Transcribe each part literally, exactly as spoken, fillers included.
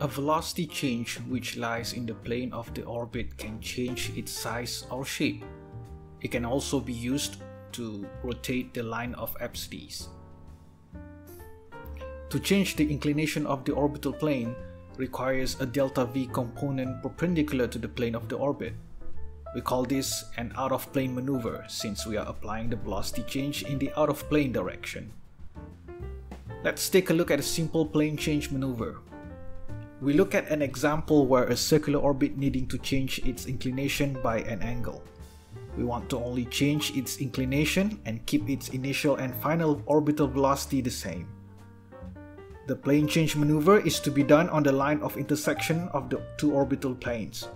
A velocity change which lies in the plane of the orbit can change its size or shape. It can also be used to rotate the line of apsides. To change the inclination of the orbital plane requires a delta-v component perpendicular to the plane of the orbit. We call this an out-of-plane maneuver since we are applying the velocity change in the out-of-plane direction. Let's take a look at a simple plane change maneuver. We look at an example where a circular orbit needing to change its inclination by an angle. We want to only change its inclination and keep its initial and final orbital velocity the same. The plane change maneuver is to be done on the line of intersection of the two orbital planes.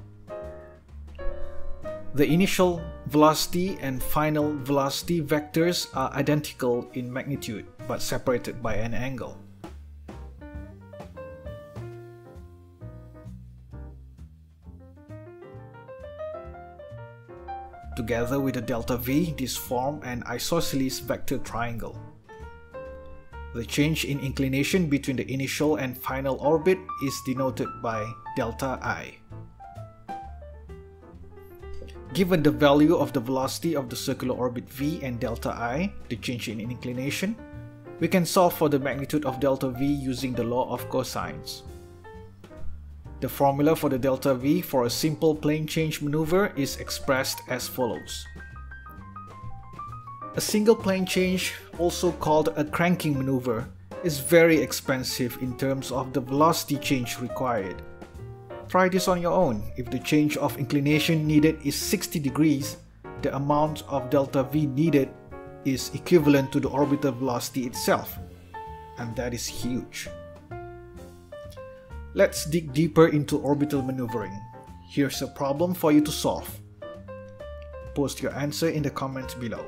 The initial velocity and final velocity vectors are identical in magnitude but separated by an angle. Together with the delta V, this forms an isosceles vector triangle. The change in inclination between the initial and final orbit is denoted by delta I. Given the value of the velocity of the circular orbit V and delta I, the change in inclination, we can solve for the magnitude of delta V using the law of cosines. The formula for the delta V for a simple plane change maneuver is expressed as follows. A single plane change, also called a cranking maneuver, is very expensive in terms of the velocity change required. Try this on your own. If the change of inclination needed is sixty degrees, the amount of delta V needed is equivalent to the orbital velocity itself, and that is huge. Let's dig deeper into orbital maneuvering. Here's a problem for you to solve. Post your answer in the comments below.